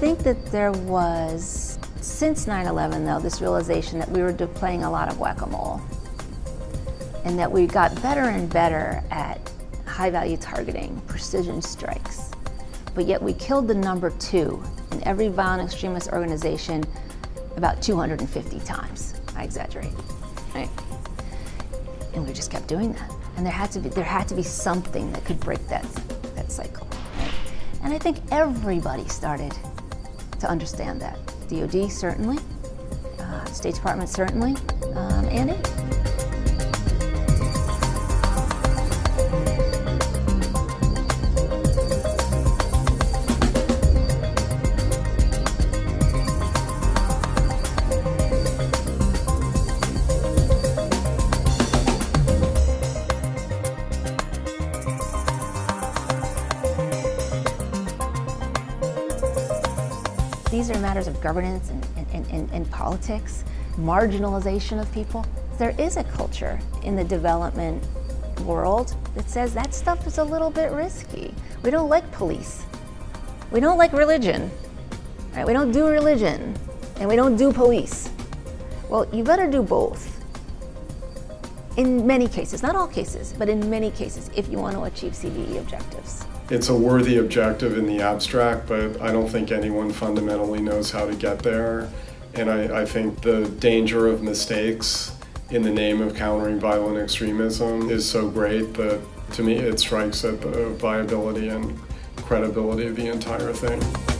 think that there was, since 9/11 though, this realization that we were playing a lot of whack-a-mole, and that we got better and better at high-value targeting, precision strikes, but yet we killed the number 2 in every violent extremist organization about 250 times. I exaggerate, right? And we just kept doing that. And there had to be something that could break that cycle. Right? And I think everybody started to understand that. DOD certainly, State Department certainly, Andy. These are matters of governance and politics, marginalization of people. There is a culture in the development world that says that stuff is a little bit risky. We don't like police. We don't like religion. Right? We don't do religion, and we don't do police. Well, you better do both. In many cases, not all cases, but in many cases, if you want to achieve CVE objectives. It's a worthy objective in the abstract, but I don't think anyone fundamentally knows how to get there. And I think the danger of mistakes in the name of countering violent extremism is so great that, to me, it strikes at the viability and credibility of the entire thing.